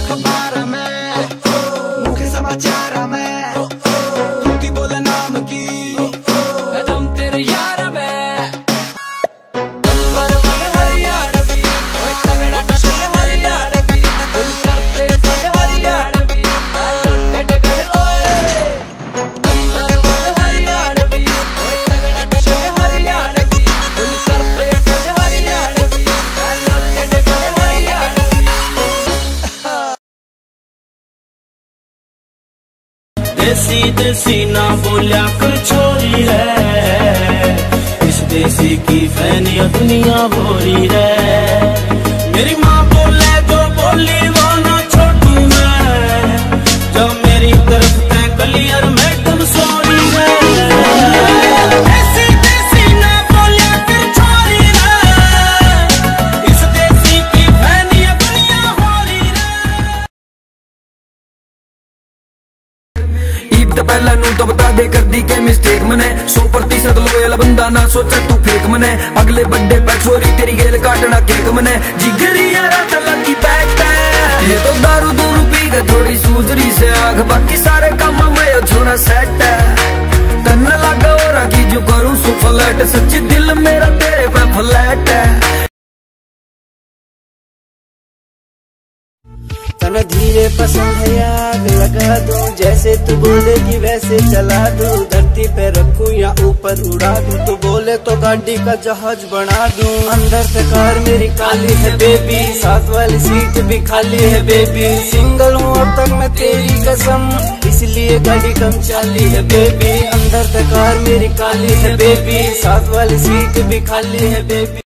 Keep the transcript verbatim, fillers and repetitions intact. अखबार में, मुख्य समाचार में, तूती बोला नाम की दम तेरे यार में। देसी देसी ना बोलिया कर छोरी है, इस देसी की फैनी दुनिया बोरी है। मेरी माँ बोले तो बोली वो ना छोटू मैं, जो मेरी तरफ तय कलियर मैडम सोरी है। देसी देसी ना बोलिया कर छोरी है, इस देसी की फैनी दुनिया बोरी है। पहला नू तो बता दे कर दी के मिस्टेक मने, सौ प्रतिशत लोयल बंदा ना सोचा तू फेक मने। अगले बड्डे पे छोरी तेरी गेल काटना केक मने। जिगरी यारा तला की पैक पे ये तो दारू दूरू पी गए थोड़ी सूजरी से आग, बाकी सारे काम में छोरा सेट है। तन लगा और आगी जो करूं सुफलट, सच्ची दिल मेरा तेरे पे फ्लैट है। तने धीरे पसंद है आग लगा दूं, जैसे तू बोलेगी वैसे चला दूं, धरती पे रखूं या ऊपर उड़ा दूं, तू बोले तो गाड़ी का जहाज बना दूं। अंदर से कार मेरी काली है बेबी, साथ वाली सीट भी खाली है बेबी, सिंगल हूँ अब तक मैं तेरी कसम, इसलिए गाड़ी कम चाली है बेबी। अंदर से कार मेरी काली है बेबी, साथ वाली सीट भी खाली है बेबी।